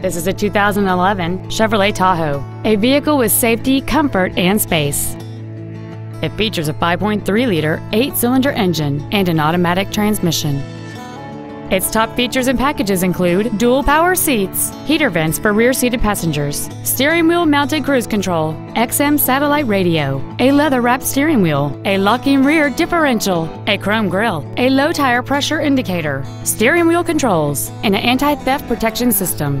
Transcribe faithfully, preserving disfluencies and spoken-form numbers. This is a two thousand eleven Chevrolet Tahoe, a vehicle with safety, comfort, and space. It features a five point three liter, eight-cylinder engine and an automatic transmission. Its top features and packages include dual power seats, heater vents for rear-seated passengers, steering wheel-mounted cruise control, X M satellite radio, a leather-wrapped steering wheel, a locking rear differential, a chrome grille, a low-tire pressure indicator, steering wheel controls, and an anti-theft protection system.